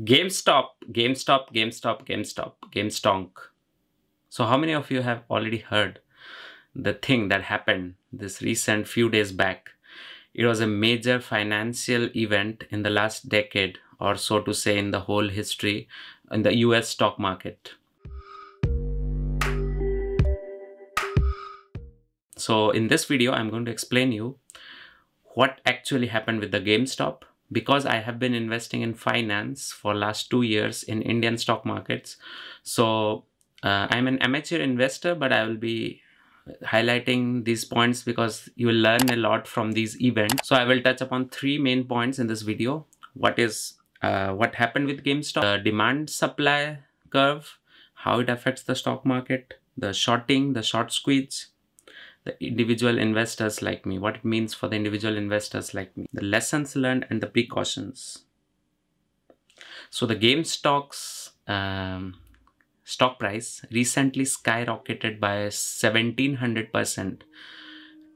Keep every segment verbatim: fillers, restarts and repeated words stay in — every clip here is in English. GameStop, GameStop, GameStop, GameStop, GameStonk. So how many of you have already heard the thing that happened this recent few days back? It was a major financial event in the last decade or so to say in the whole history in the U S stock market. So in this video, I'm going to explain you what actually happened with the GameStop, because I have been investing in finance for last two years in Indian stock markets. So uh, I'm an amateur investor, but I will be highlighting these points because you will learn a lot from these events. So I will touch upon three main points in this video. What is uh, what happened with GameStop, the demand supply curve, how it affects the stock market, the shorting, the short squeeze, the individual investors like me, what it means for the individual investors like me, the lessons learned and the precautions. So the GameStop's um, stock price recently skyrocketed by seventeen hundred percent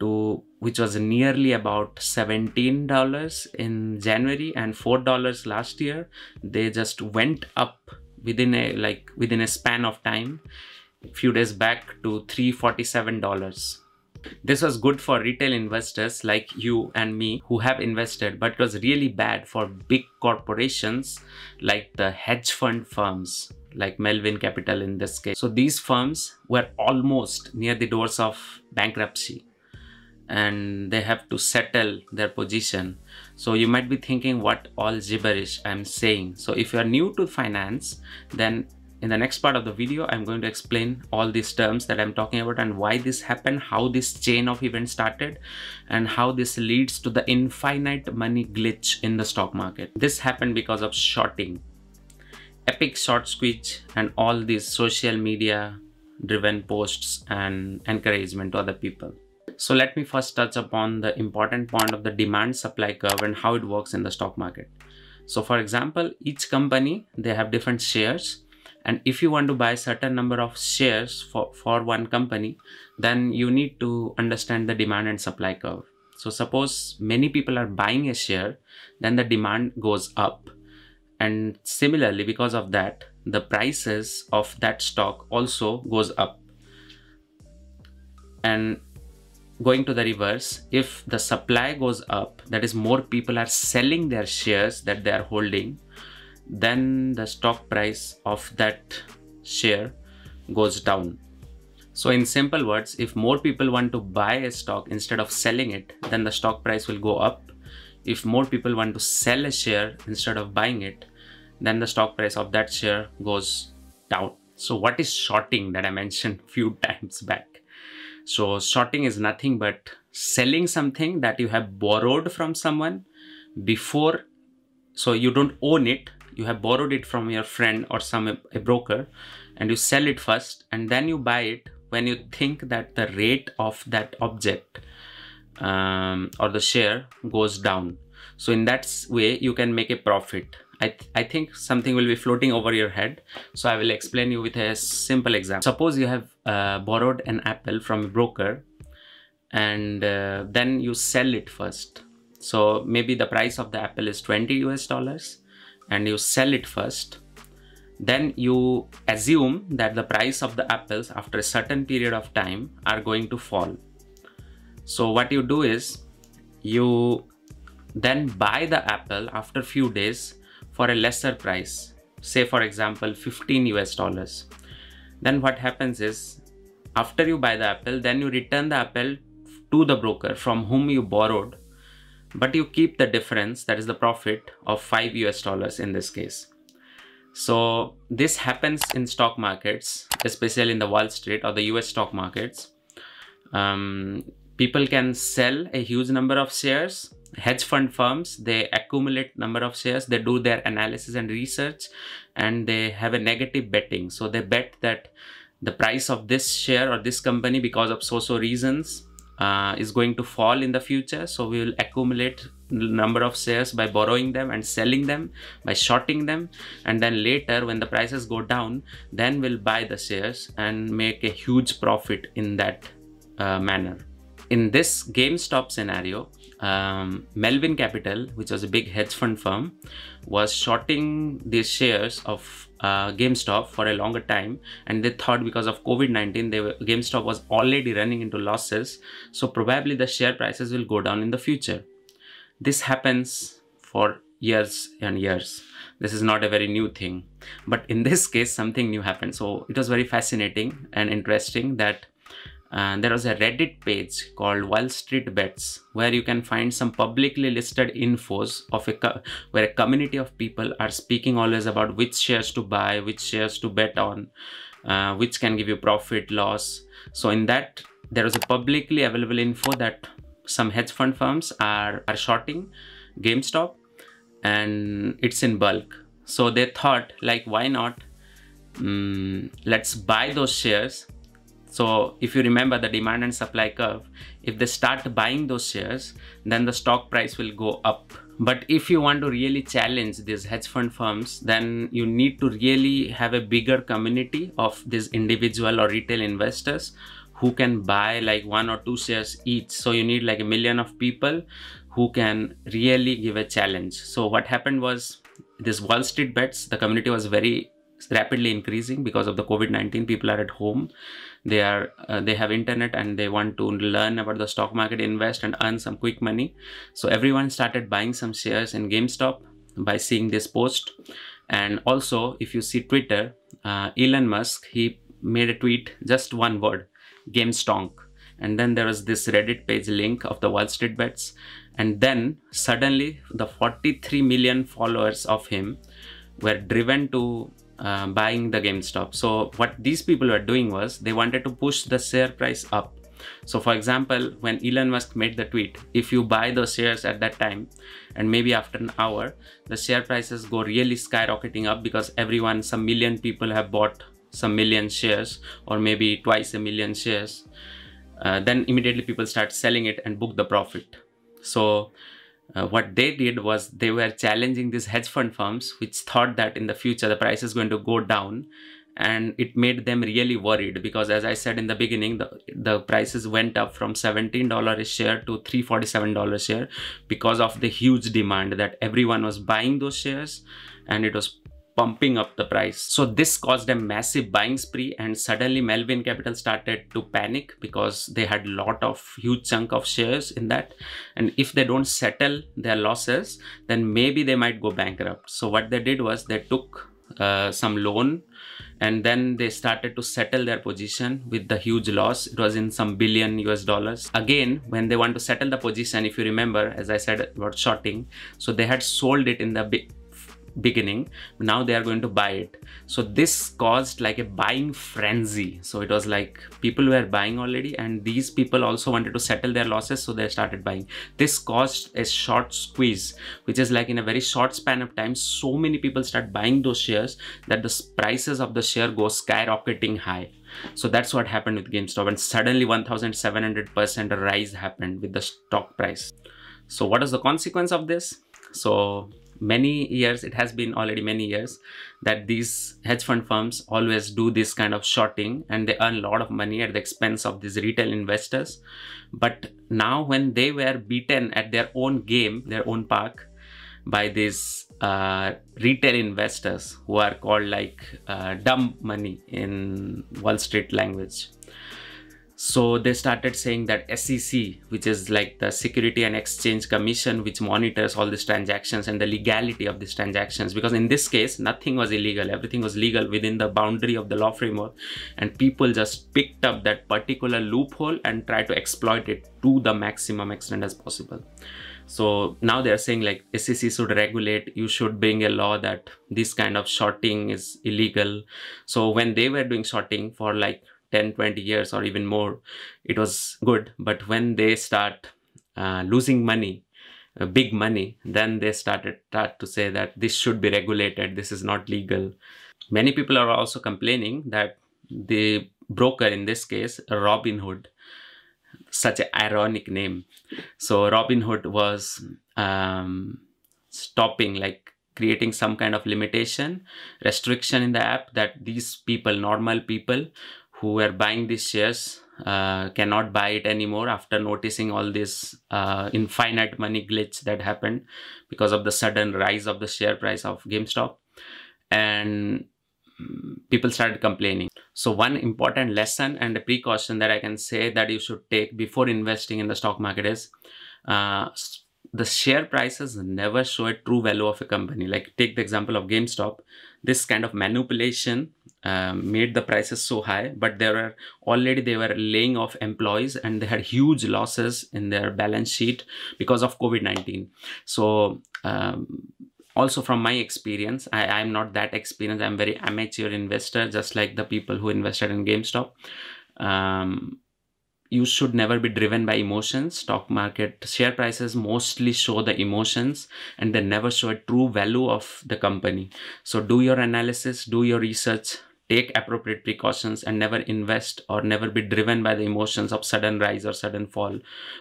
to, which was nearly about seventeen dollars in January and four dollars last year. They just went up within a like within a span of time, a few days back, to three hundred forty-seven dollars. This was good for retail investors like you and me who have invested, but it was really bad for big corporations like the hedge fund firms like Melvin Capital in this case. So these firms were almost near the doors of bankruptcy and they have to settle their position. So you might be thinking what all gibberish I'm saying. So if you're new to finance, then in the next part of the video, I'm going to explain all these terms that I'm talking about and why this happened, how this chain of events started, and how this leads to the infinite money glitch in the stock market. This happened because of shorting, epic short squeeze, and all these social media driven posts and encouragement to other people. So let me first touch upon the important point of the demand supply curve and how it works in the stock market. So for example, each company, they have different shares. And if you want to buy a certain number of shares for, for one company, then you need to understand the demand and supply curve. So suppose many people are buying a share, then the demand goes up. And similarly, because of that, the prices of that stock also goes up. And going to the reverse, if the supply goes up, that is more people are selling their shares that they are holding, then the stock price of that share goes down. So in simple words, if more people want to buy a stock instead of selling it, then the stock price will go up. If more people want to sell a share instead of buying it, then the stock price of that share goes down. So what is shorting that I mentioned a few times back? So shorting is nothing but selling something that you have borrowed from someone before. So you don't own it. You have borrowed it from your friend or some a broker, and you sell it first and then you buy it when you think that the rate of that object um, or the share goes down. So in that way, you can make a profit. I, th I think something will be floating over your head. So I will explain you with a simple example. Suppose you have uh, borrowed an apple from a broker and uh, then you sell it first. So maybe the price of the apple is twenty U S dollars and you sell it first. Then you assume that the price of the apples after a certain period of time are going to fall. So what you do is you then buy the apple after a few days for a lesser price, say for example, fifteen U S dollars. Then what happens is after you buy the apple, then you return the apple to the broker from whom you borrowed, but you keep the difference, that is the profit of five U S dollars in this case. So this happens in stock markets, especially in the Wall Street or the U S stock markets. Um, people can sell a huge number of shares. Hedge fund firms, they accumulate number of shares, they do their analysis and research, and they have a negative betting. So they bet that the price of this share or this company, because of so-so reasons, Uh, is going to fall in the future, so we will accumulate number of shares by borrowing them and selling them, by shorting them, and then later when the prices go down, then we'll buy the shares and make a huge profit in that uh, manner. in this GameStop scenario, um, Melvin Capital, which was a big hedge fund firm, was shorting the shares of uh, GameStop for a longer time, and they thought because of COVID nineteen, they were, GameStop was already running into losses, so probably the share prices will go down in the future. This happens for years and years. This is not a very new thing, but in this case, something new happened. So it was very fascinating and interesting that Uh, there was a Reddit page called Wall Street Bets, where you can find some publicly listed infos of a where a community of people are speaking always about which shares to buy, which shares to bet on, uh, which can give you profit, loss. So in that, there was a publicly available info that some hedge fund firms are, are shorting GameStop, and it's in bulk. So they thought, like, why not? Um, let's buy those shares. So if you remember the demand and supply curve, if they start buying those shares, then the stock price will go up. But if you want to really challenge these hedge fund firms, then you need to really have a bigger community of these individual or retail investors who can buy like one or two shares each. So you need like a million of people who can really give a challenge. So what happened was, this Wall Street Bets, the community was very rapidly increasing because of the COVID nineteen. People are at home, they are uh, they have internet, and they want to learn about the stock market, invest and earn some quick money. So everyone started buying some shares in GameStop by seeing this post. And also, if you see Twitter, uh, Elon Musk, he made a tweet, just one word, Gamestonk, and then there was this Reddit page link of the Wall Street Bets, and then suddenly the forty-three million followers of him were driven to Uh, buying the GameStop. So what these people were doing was, they wanted to push the share price up. So for example, when Elon Musk made the tweet, if you buy those shares at that time, and maybe after an hour, the share prices go really skyrocketing up, because everyone, some million people have bought some million shares, or maybe twice a million shares. Uh, then immediately people start selling it and book the profit. So Uh, what they did was, they were challenging these hedge fund firms, which thought that in the future the price is going to go down, and it made them really worried, because as I said in the beginning, the, the prices went up from seventeen dollars a share to three hundred forty-seven dollars a share because of the huge demand that everyone was buying those shares, and it was pumping up the price. So this caused a massive buying spree, and suddenly Melvin Capital started to panic, because they had a lot of huge chunk of shares in that, and if they don't settle their losses, then maybe they might go bankrupt. So what they did was, they took uh, some loan, and then they started to settle their position with the huge loss. It was in some billion U S dollars. Again, when they want to settle the position, if you remember, as I said about shorting, so they had sold it in the big beginning, now they are going to buy it. So this caused like a buying frenzy. So it was like people were buying already, and these people also wanted to settle their losses, so they started buying. This caused a short squeeze, which is like in a very short span of time, so many people start buying those shares that the prices of the share go skyrocketing high. So that's what happened with GameStop, and suddenly one thousand seven hundred percent rise happened with the stock price. So what is the consequence of this? So many years, it has been already many years, that these hedge fund firms always do this kind of shorting, and they earn a lot of money at the expense of these retail investors. But now when they were beaten at their own game, their own park, by these uh, retail investors, who are called like uh, dumb money in Wall Street language. So they started saying that S E C, which is like the Security and Exchange Commission, which monitors all these transactions and the legality of these transactions, because in this case, nothing was illegal. Everything was legal within the boundary of the law framework, and people just picked up that particular loophole and tried to exploit it to the maximum extent as possible. So now they're saying like S E C should regulate, you should bring a law that this kind of shorting is illegal. So when they were doing shorting for like ten, twenty years or even more, it was good. But when they start uh, losing money, uh, big money, then they started start to say that this should be regulated, this is not legal. Many people are also complaining that the broker in this case, Robinhood, such an ironic name. So Robinhood was um, stopping, like creating some kind of limitation, restriction in the app, that these people, normal people, who were buying these shares uh, cannot buy it anymore after noticing all this uh, infinite money glitch that happened because of the sudden rise of the share price of GameStop, and people started complaining. So one important lesson and a precaution that I can say that you should take before investing in the stock market is uh, the share prices never show a true value of a company. Like, take the example of GameStop. This kind of manipulation uh, made the prices so high, but there were already they were laying off employees and they had huge losses in their balance sheet because of COVID nineteen. So um, also from my experience, I, I'm not that experienced. I'm very amateur investor, just like the people who invested in GameStop. Um, you should never be driven by emotions. Stock market share prices mostly show the emotions and they never show a true value of the company. So do your analysis, do your research, take appropriate precautions, and never invest or never be driven by the emotions of sudden rise or sudden fall,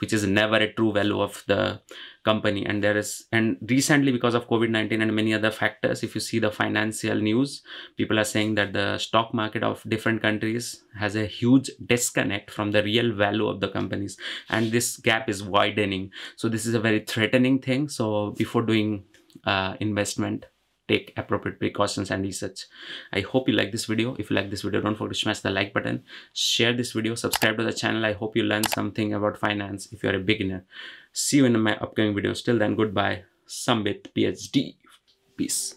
which is never a true value of the company. And there is, and recently because of COVID nineteen and many other factors, if you see the financial news, people are saying that the stock market of different countries has a huge disconnect from the real value of the companies, and this gap is widening. So this is a very threatening thing. So before doing uh, investment, take appropriate precautions and research. I hope you like this video. If you like this video, don't forget to smash the like button, share this video, subscribe to the channel. I hope you learned something about finance if you're a beginner. See you in my upcoming videos. Till then, goodbye. Sambit PhD. Peace.